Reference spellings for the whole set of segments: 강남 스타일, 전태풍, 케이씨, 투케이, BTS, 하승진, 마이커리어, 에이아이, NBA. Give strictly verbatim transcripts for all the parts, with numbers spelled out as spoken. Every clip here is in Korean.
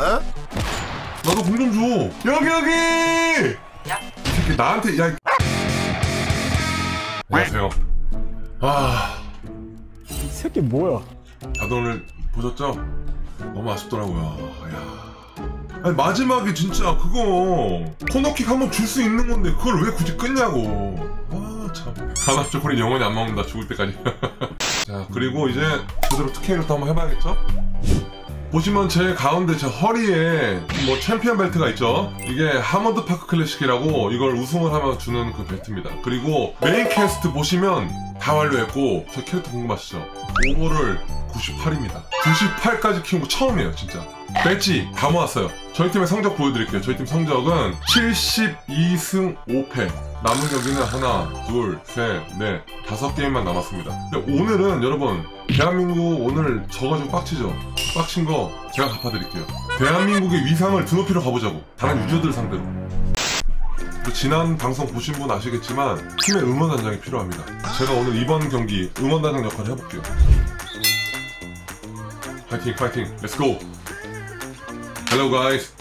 어? 나도 공 좀 줘. 여기 여기. 야. 이 새끼 나한테 야. 안녕하세요. 아. 이 새끼 뭐야? 다들 오늘 보셨죠? 너무 아쉽더라고요. 야. 아니 마지막에 진짜 그거 코너킥 한번 줄 수 있는 건데 그걸 왜 굳이 끊냐고. 아 참. 강남 초콜릿 영원히 안 먹는다 죽을 때까지. 자 그리고 이제 제대로 특혜를 또 한번 해봐야겠죠? 보시면 제 가운데 제 허리에 뭐 챔피언 벨트가 있죠? 이게 하몬드 파크 클래식이라고 이걸 우승을 하면 주는 그 벨트입니다. 그리고 메인 퀘스트 보시면 다 완료했고 제 캐릭터 궁금하시죠? 오버를 구십팔입니다. 구십팔까지 키운 거 처음이에요 진짜. 배지 다 모았어요. 저희 팀의 성적 보여드릴게요. 저희 팀 성적은 칠십이승 오패. 남은 경기는 하나, 둘, 셋, 넷, 다섯 게임만 남았습니다. 근데 오늘은 여러분 대한민국 오늘 져가지고 빡치죠? 빡친 거 제가 갚아드릴게요. 대한민국의 위상을 드높이러 가보자고. 다른 유저들 상대로. 지난 방송 보신 분 아시겠지만 팀의 응원단장이 필요합니다. 제가 오늘 이번 경기 응원단장 역할을 해볼게요. 파이팅 파이팅 렛츠고. Hello guys.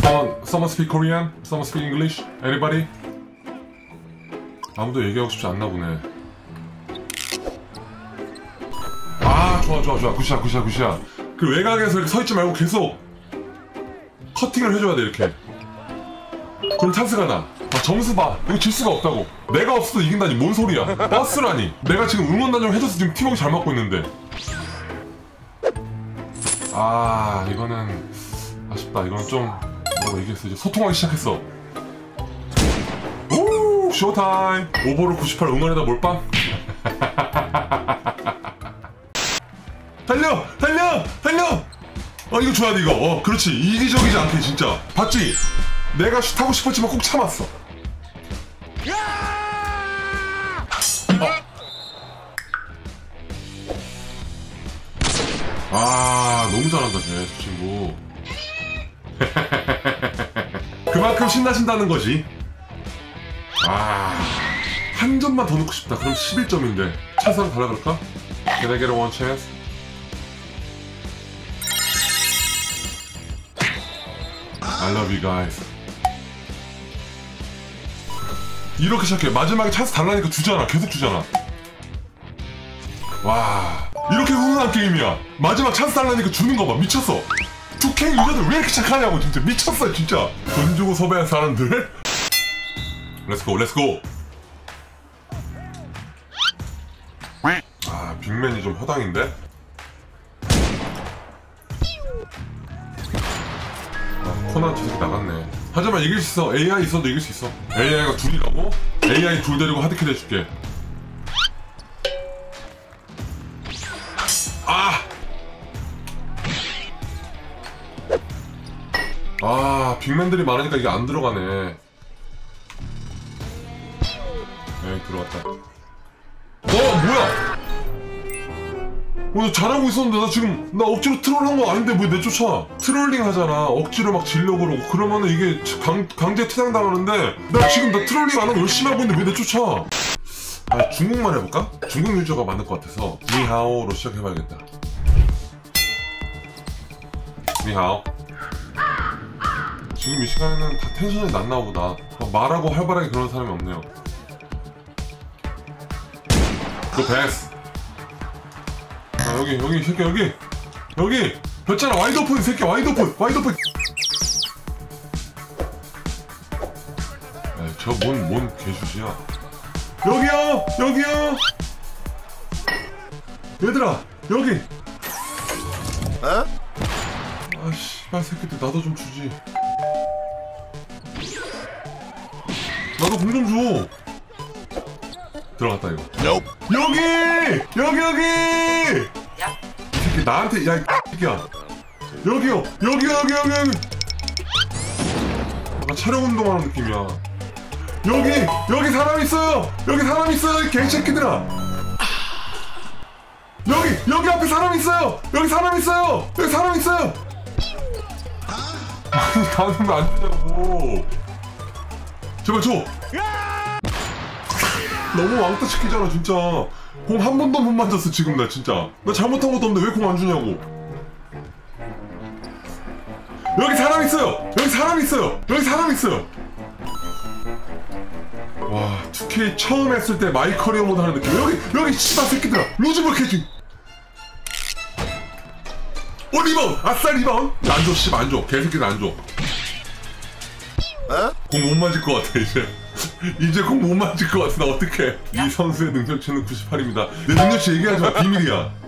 Someone, someone speak Korean? Someone speak English? Anybody? 아무도 얘기하고 싶지 않나 보네. 아 좋아 좋아 좋아 굿샷 굿샷 굿샷. 그 외곽에서 이렇게 서있지 말고 계속 커팅을 해줘야 돼 이렇게. 그럼 찬스가 나. 아 점수 봐. 여기 질 수가 없다고. 내가 없어도 이긴다니 뭔 소리야. 버스라니. 내가 지금 응원단장 해줘서 지금 팀워크 잘 맞고 있는데. 아 이거는 아쉽다. 이건 좀 어, 얘기했어. 이제 소통하기 시작했어. 오, 쇼타임. 오버로 구십팔 응원에다 몰빵. 달려, 달려, 달려. 어 이거 줘야 돼 이거. 어, 그렇지. 이기적이지 않게 진짜. 봤지? 내가 슛하고 싶었지만 꼭 참았어. 어. 아, 너무 잘한다 쟤 저 친구. 그만큼 신나신다는 거지. 아, 한 점만 더 넣고 싶다. 그럼 십일점인데 찬스로 달라볼까? Can I get one chance? I love you guys. 이렇게 시작해. 마지막에 찬스 달라니까 주잖아. 계속 주잖아. 와, 이렇게 훈훈한 게임이야. 마지막 찬스 달라니까 주는 거 봐. 미쳤어. 투케이 유저들 왜 이렇게 착하냐고. 진짜 미쳤어 진짜. 돈 주고 섭외한 사람들. 렛츠고 렛츠고. 아 빅맨이 좀 허당인데? 아 코난 지식 나갔네. 하지만 이길 수 있어. 에이아이 있어도 이길 수 있어. 에이아이가 둘이라고? 에이아이 둘 데리고 하드킬 해줄게. 아! 아 빅맨들이 많으니까 이게 안 들어가네. 에이 들어갔다. 어 뭐야? 어, 나 잘하고 있었는데 나 지금 나 억지로 트롤한 거 아닌데 왜 내쫓아? 트롤링 하잖아. 억지로 막 질려고 그러고 그러면은 이게 강, 강제 퇴장 당하는데 나 지금 나 트롤링 안 하고 열심히 하고 있는데 왜 내쫓아? 아 중국말 해볼까? 중국 유저가 많을 것 같아서 니하오로 시작해봐야겠다. 니하오. 지금 이 시간에는 다 텐션이 낮나 보다. 말하고 활발하게 그런 사람이 없네요. 그 패스. 아 여기 여기 이 새끼 여기 여기 됐잖아. 와이드 오픈 이 새끼. 와이드 오픈 와이드 오픈. 저 뭔 뭔 개수지야. 여기요 여기요. 얘들아 여기. 어? 아 씨발 새끼들 나도 좀 주지. 나도 공 좀 줘. 들어갔다 이거. Nope. 여기! 여기 여기! 야. 이 새끼 나한테 야 이 새끼야. 여기요. 여기 여기 여기 여기. 약간 촬영 운동하는 느낌이야. 여기! 여기 사람 있어요! 여기 사람 있어요! 이 개새끼들아! 여기! 여기 앞에 사람 있어요! 여기 사람 있어요! 여기 사람 있어요! 아니 가는 거 안 되냐고. 제발 줘! 너무 왕따 시키잖아 진짜. 공 한 번도 못 만졌어 지금 나 진짜. 나 잘못한 것도 없는데 왜 공 안 주냐고. 여기 사람 있어요! 여기 사람 있어요! 여기 사람 있어요! 와, 투케이 처음 했을 때 마이커리어 모드 하는 느낌. 여기! 여기! 씨발 새끼들아! 로즈버캐지! 오, 리바운! 아싸, 리바운! 안 줘, 씨발 안 줘. 개새끼들 안 줘. 어? 공 못 맞을 것 같아, 이제. 이제 공 못 맞을 것 같아. 나 어떡해. 이 선수의 능력치는 구십팔입니다. 내 능력치 얘기하지 마. 비밀이야.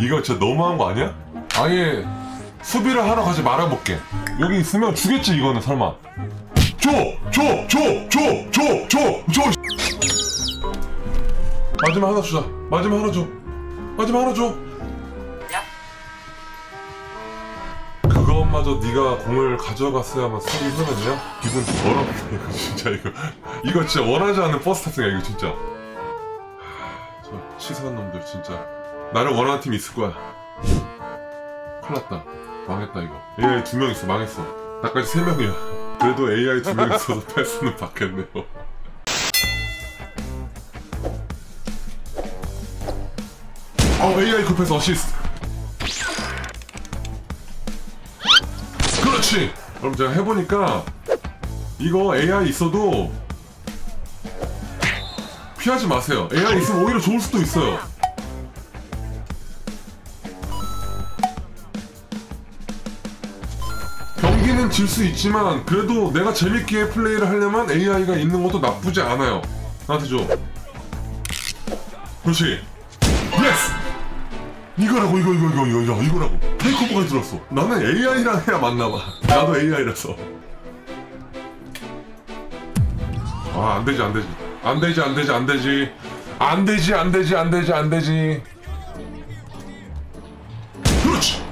이거 진짜 너무한 거 아니야? 아예 수비를 하러 가지 말아볼게. 여기 있으면 주겠지, 이거는 설마. 줘! 줘! 줘! 줘! 줘! 줘! 줘! 마지막 하나 주자. 마지막 하나 줘. 마지막 하나 줘. 그것마저 네가 공을 가져갔어야만 수비 흐느냐? 기분 더럽다 이거 진짜. 이거 이거 진짜 원하지 않는 버스 탑승이야 이거 진짜. 하, 저 치사한 놈들 진짜. 나를 원하는 팀이 있을 거야. 큰일 났다. 망했다 이거. 에이아이 두 명 있어. 망했어. 나까지 세 명이야. 그래도 에이아이 두 명 있어서 패스는 받겠네요. 어, 에이아이 급해서 어시스트. 그렇지! 여러분 제가 해보니까 이거 에이아이 있어도 피하지 마세요. 에이아이 있으면 오히려 좋을 수도 있어요. 경기는 질 수 있지만 그래도 내가 재밌게 플레이를 하려면 에이아이가 있는 것도 나쁘지 않아요. 나한테 줘. 그렇지. 예스! 이거라고 이거 이거 이거 이거 이거 이거라고. 테이크오버가 들었어. 나는 에이아이랑 해야 맞나봐. 나도 에이아이라서. 아 안되지 안되지 안되지 안되지 안되지 안되지 안되지 안되지 안되지. 그렇지.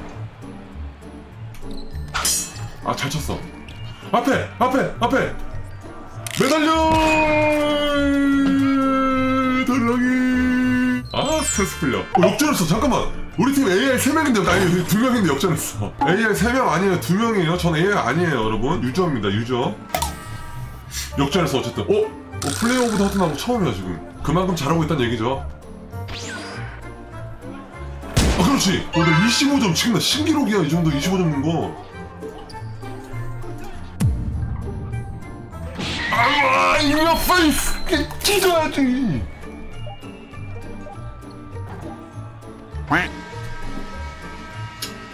아 잘 쳤어. 앞에 앞에 앞에 매달려 덜렁이. 아 스트레스 풀려. 어, 역전했어. 잠깐만 우리 팀 에이아이 세 명인데 아니 두 명인데 역전했어. 에이아이 세 명 아니에요. 두 명이에요 전 에이아이 아니에요 여러분. 유저입니다 유저. 역전했어 어쨌든. 어? 어 플레이오브도 하던 나고 처음이야 지금. 그만큼 잘하고 있다는 얘기죠. 아 그렇지. 어, 나 이십오 점 지금 나 신기록이야. 이 정도 이십오 점 넣은 거. 아아 이거 페이스 찢어야지.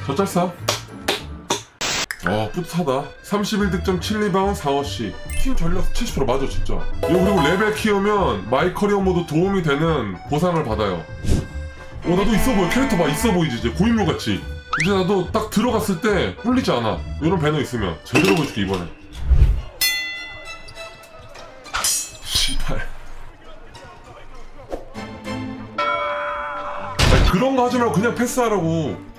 저 짤싸. 어 뿌듯하다. 삼십일 득점 칠 리바운드 사 어시. 팀 전력 칠십 퍼센트 맞아 진짜. 그리고 레벨 키우면 마이 커리어 모드 도움이 되는 보상을 받아요. 어 나도 있어 보여. 캐릭터 봐 있어 보이지. 이제 고인물 같이. 이제 나도 딱 들어갔을 때 꿀리지 않아. 이런 배너 있으면 제대로 보여줄게 이번에. 씨발 그런 거 하지 말고 그냥 패스하라고. 한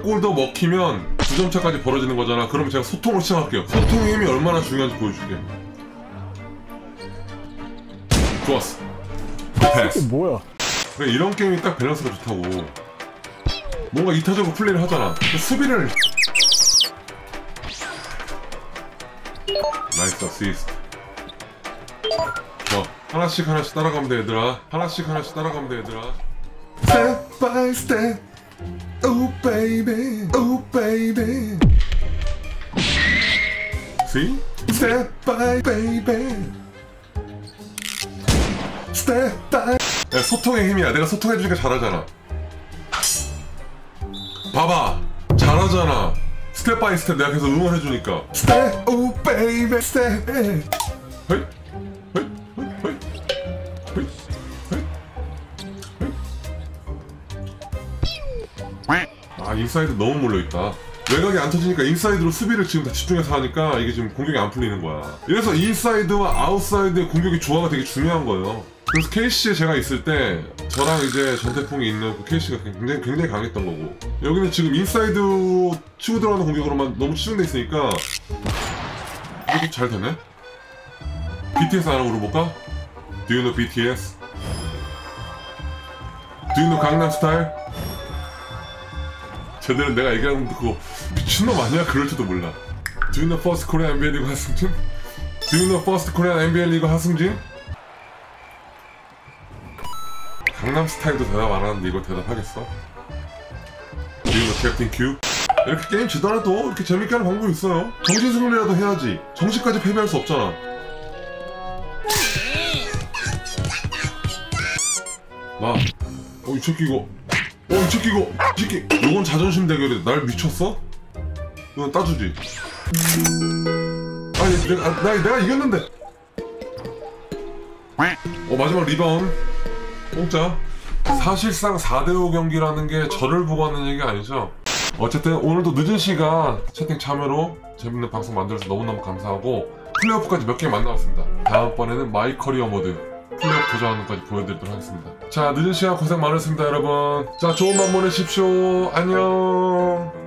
골 더 먹히면 두 점 차까지 벌어지는 거잖아. 그러면 제가 소통을 시작할게요. 소통의 힘이 얼마나 중요한지 보여줄게. 좋았어. 패스. 뭐야? 그래 이런 게임이 딱 밸런스가 좋다고. 뭔가 이타적으로 플레이를 하잖아. 수비를. 나이스 어시스트. 좋아. 하나씩 하나씩 따라가면 돼 얘들아. 하나씩 하나씩 따라가면 돼 얘들아. Step by step, oh baby, oh baby. See? Step by baby. Step by. 야, 소통의 힘이야. 내가 소통해주니까 잘하잖아. 봐봐, 잘하잖아. 스텝 바이 스텝 내가 계속 응원해주니까. Step, oh baby, step. 헤이, 헤이, 헤이, 헤이, 헤이. 아 인사이드 너무 몰려있다. 외곽이 안 터지니까 인사이드로 수비를 지금 다 집중해서 하니까 이게 지금 공격이 안 풀리는 거야. 그래서 인사이드와 아웃사이드의 공격의 조화가 되게 중요한 거예요. 그래서 케이씨에 제가 있을 때 저랑 이제 전태풍이 있는 그 케이씨가 굉장히, 굉장히 강했던 거고, 여기는 지금 인사이드로 치고 들어가는 공격으로만 너무 치중돼 있으니까 이것도 잘 되네? 비티에스 하나 물어볼까? Do you know 비티에스? Do you know 강남 스타일? 쟤들은 내가 얘기하는 거 듣고 미친놈 아니야? 그럴지도 몰라. Do you know first Korean 엔비에이 리그 하승진? Do you know first Korean 엔비에이 리그 하승진? 강남 스타일도 대답 안 하는데 이걸 대답하겠어? 지금 캡틴 큐? 이렇게 게임 지더라도 이렇게 재밌게 하는 방법이 있어요. 정신 승리라도 해야지. 정신까지 패배할 수 없잖아. 나, 어, 이 새끼 이거. 어, 이 새끼 이거. 이 새끼. 이건 자존심 대결이야. 날 미쳤어? 이건 따주지. 아니, 내가, 아, 나, 내가 이겼는데. 어, 마지막 리바운드. 공짜. 사실상 사 대 오 경기라는 게 저를 보고 하는 얘기가 아니죠. 어쨌든 오늘도 늦은 시간 채팅 참여로 재밌는 방송 만들어서 너무너무 감사하고, 플레이오프까지 몇 개만 남았습니다. 다음번에는 마이 커리어 모드 플레이오프 도전하는 것까지 보여드리도록 하겠습니다. 자, 늦은 시간 고생 많으셨습니다 여러분. 자, 좋은 밤 보내십시오. 안녕.